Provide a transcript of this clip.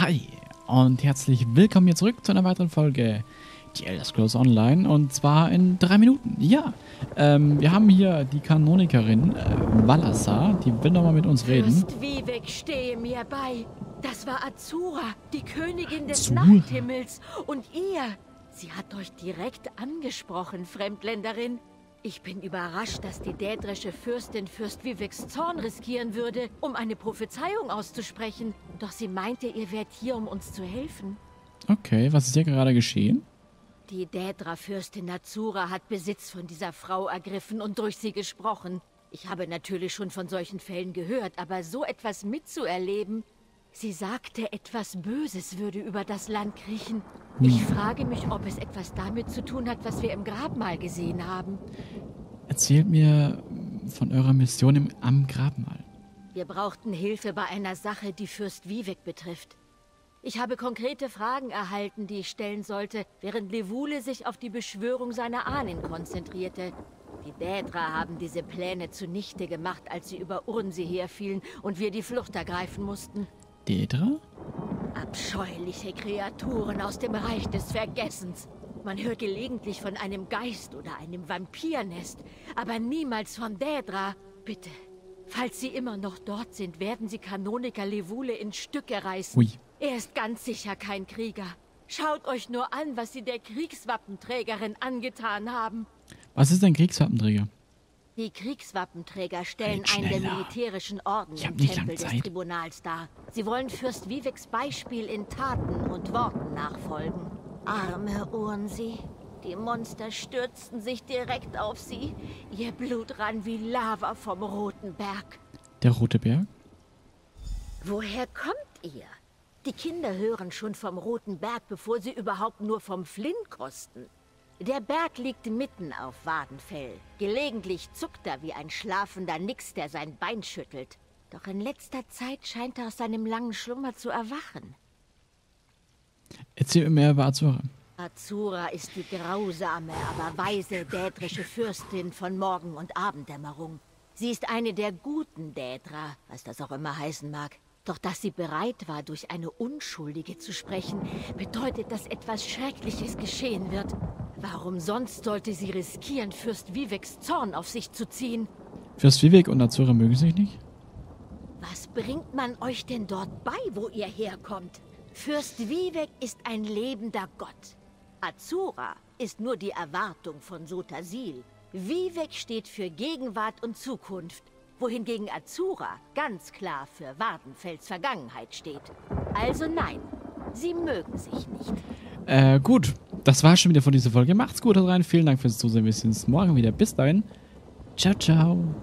Hi und herzlich willkommen hier zurück zu einer weiteren Folge The Elder Scrolls Online, und zwar in 3 Minuten. Ja, wir haben hier die Kanonikerin Valasa, die will nochmal mit uns reden. Vivek, stehe mir bei. Das war Azura, die Königin des Nachthimmels, und ihr. Sie hat euch direkt angesprochen, Fremdländerin. Ich bin überrascht, dass die dädrische Fürstin Fürst Viveks Zorn riskieren würde, um eine Prophezeiung auszusprechen. Doch sie meinte, ihr wärt hier, um uns zu helfen. Okay, was ist hier gerade geschehen? Die Daedra-Fürstin Azura hat Besitz von dieser Frau ergriffen und durch sie gesprochen. Ich habe natürlich schon von solchen Fällen gehört, aber so etwas mitzuerleben... Sie sagte, etwas Böses würde über das Land kriechen. Ich frage mich, ob es etwas damit zu tun hat, was wir im Grabmal gesehen haben. Erzählt mir von eurer Mission am Grabmal. Wir brauchten Hilfe bei einer Sache, die Fürst Vivek betrifft. Ich habe konkrete Fragen erhalten, die ich stellen sollte, während Levule sich auf die Beschwörung seiner Ahnen konzentrierte. Die Daedra haben diese Pläne zunichte gemacht, als sie über Urnsee herfielen und wir die Flucht ergreifen mussten. Daedra? Abscheuliche Kreaturen aus dem Reich des Vergessens. Man hört gelegentlich von einem Geist oder einem Vampirnest, aber niemals von Daedra. Bitte, falls sie immer noch dort sind, werden sie Kanoniker Levule in Stücke reißen. Ui. Er ist ganz sicher kein Krieger. Schaut euch nur an, was sie der Kriegswappenträgerin angetan haben. Was ist ein Kriegswappenträger? Die Kriegswappenträger stellen einen der militärischen Orden im Tempel des Tribunals dar. Sie wollen Fürst Viveks Beispiel in Taten und Worten nachfolgen. Arme Urnsee, die Monster stürzten sich direkt auf sie. Ihr Blut rann wie Lava vom Roten Berg. Der Rote Berg? Woher kommt ihr? Die Kinder hören schon vom Roten Berg, bevor sie überhaupt nur vom Flint kosten. Der Berg liegt mitten auf Vvardenfell. Gelegentlich zuckt er wie ein schlafender Nix, der sein Bein schüttelt. Doch in letzter Zeit scheint er aus seinem langen Schlummer zu erwachen. Erzähl mir über Azura. Azura ist die grausame, aber weise dädrische Fürstin von Morgen- und Abenddämmerung. Sie ist eine der guten Daedra, was das auch immer heißen mag. Doch dass sie bereit war, durch eine Unschuldige zu sprechen, bedeutet, dass etwas Schreckliches geschehen wird. Warum sonst sollte sie riskieren, Fürst Viveks Zorn auf sich zu ziehen? Fürst Vivek und Azura mögen sich nicht? Was bringt man euch denn dort bei, wo ihr herkommt? Fürst Vivek ist ein lebender Gott. Azura ist nur die Erwartung von Sotasil. Vivek steht für Gegenwart und Zukunft, wohingegen Azura ganz klar für Vvardenfells Vergangenheit steht. Also nein, sie mögen sich nicht. Gut, das war's schon wieder von dieser Folge. Macht's gut rein, vielen Dank fürs Zusehen. Wir sehen uns morgen wieder. Bis dahin. Ciao, ciao.